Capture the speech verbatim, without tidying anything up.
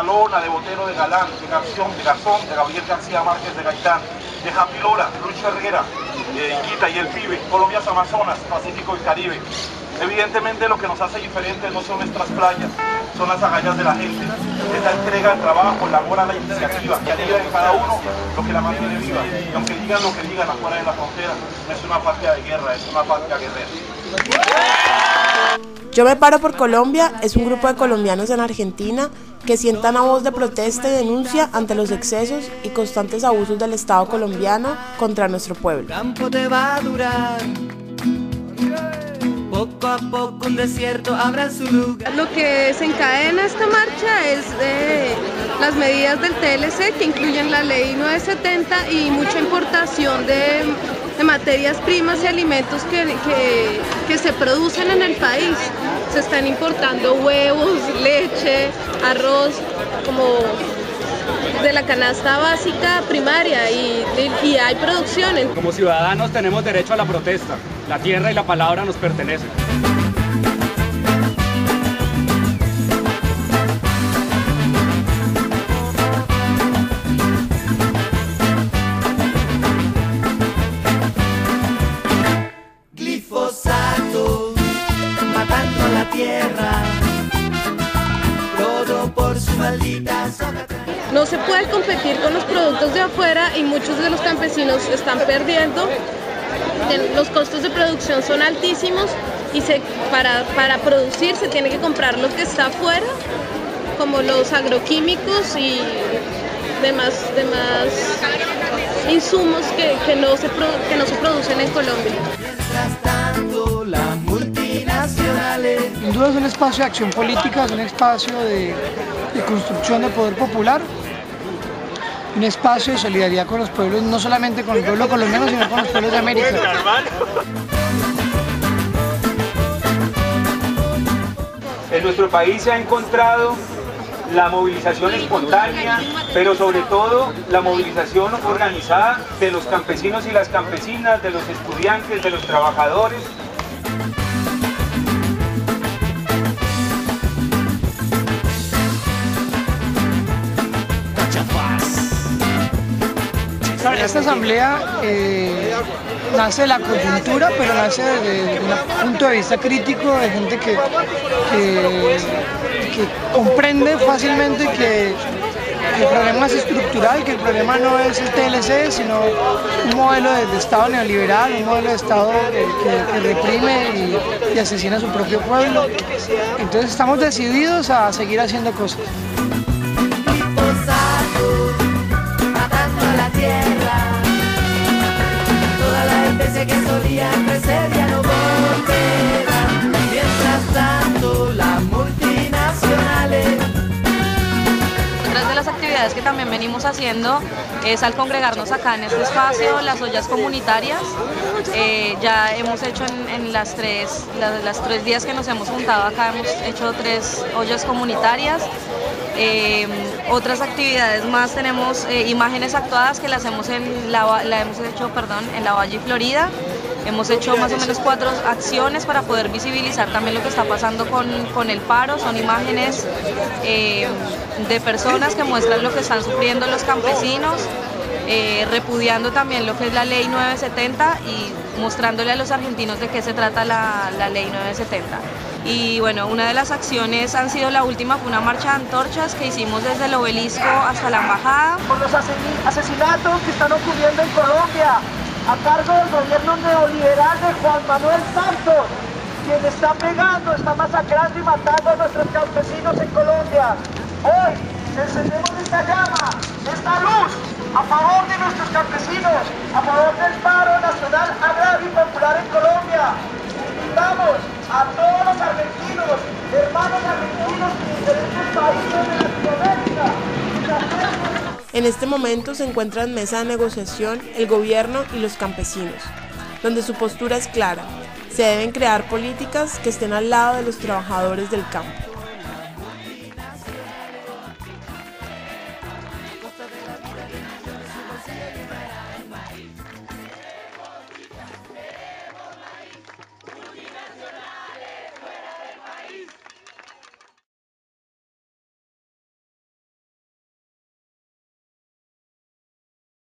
Galona, de Botero, de Galán, de Garzón, de Garzón, de Gabriel García Márquez, de Gaitán, de Japiola, Lucho Herrera, de Iquita y el Pibe, Colombia, Amazonas, Pacífico y Caribe. Evidentemente lo que nos hace diferentes no son nuestras playas, son las agallas de la gente. Es la entrega, el trabajo, el labor a la iniciativa, que anida en cada uno lo que la mantiene viva. Y aunque digan lo que digan afuera de la frontera, no es una patria de guerra, es una patria guerrera. Yo me paro por Colombia es un grupo de colombianos en Argentina que sientan a voz de protesta y denuncia ante los excesos y constantes abusos del Estado colombiano contra nuestro pueblo. Campo te va a durar. Poco a poco un desierto abra su lugar. Lo que desencadena esta marcha es eh, las medidas del T L C que incluyen la ley nueve setenta y mucha importación de, de materias primas y alimentos que, que, que se producen en el país. Se están importando huevos, leche, arroz, como de la canasta básica primaria y, y, y hay producciones. Como ciudadanos tenemos derecho a la protesta. La tierra y la palabra nos pertenecen. Glifosato, matando la tierra, todo por su maldita soga. No se puede competir con los productos de afuera y muchos de los campesinos están perdiendo. Los costos de producción son altísimos y se, para, para producir se tiene que comprar lo que está afuera, como los agroquímicos y demás, demás insumos que, que, no se, que no se producen en Colombia. Mientras tanto, las multinacionales. Sin duda es un espacio de acción política, es un espacio de, de construcción de poder popular. Un espacio de solidaridad con los pueblos, no solamente con el pueblo colombiano, sino con los pueblos de América. En nuestro país se ha encontrado la movilización espontánea, pero sobre todo la movilización organizada de los campesinos y las campesinas, de los estudiantes, de los trabajadores. Esta asamblea eh, nace de la coyuntura, pero nace desde un punto de vista crítico de gente que, que, que comprende fácilmente que el problema es estructural, que el problema no es el T L C, sino un modelo de, de Estado neoliberal, un modelo de Estado eh, que, que reprime y, y asesina a su propio pueblo. Entonces estamos decididos a seguir haciendo cosas. Que solía crecer ya no volverá. Mientras tanto, las multinacionales. Otras de las actividades que también venimos haciendo es al congregarnos acá en este espacio, las ollas comunitarias. Eh, ya hemos hecho en, en las, tres, las, las tres días que nos hemos juntado acá, hemos hecho tres ollas comunitarias. Eh, otras actividades más tenemos eh, imágenes actuadas que las hemos, en la, la hemos hecho perdón, en la Valle Florida. Hemos hecho más o menos cuatro acciones para poder visibilizar también lo que está pasando con, con el paro. Son imágenes eh, de personas que muestran lo que están sufriendo los campesinos, eh, repudiando también lo que es la ley nueve setenta y mostrándole a los argentinos de qué se trata la, la ley nueve setenta. Y bueno, una de las acciones han sido la última, fue una marcha de antorchas que hicimos desde el obelisco hasta la embajada. Por los asesinatos que están ocurriendo en Colombia, a cargo del gobierno neoliberal de Juan Manuel Santos, quien está pegando, está masacrando y matando a nuestros campesinos en Colombia. Hoy encendemos esta llama, esta luz, a favor de nuestros campesinos, a favor del Paro Nacional Agrario y Popular en Colombia. Invitamos a todos los argentinos, hermanos argentinos de diferentes países de Latinoamérica. En este momento se encuentra en mesa de negociación el gobierno y los campesinos, donde su postura es clara: se deben crear políticas que estén al lado de los trabajadores del campo.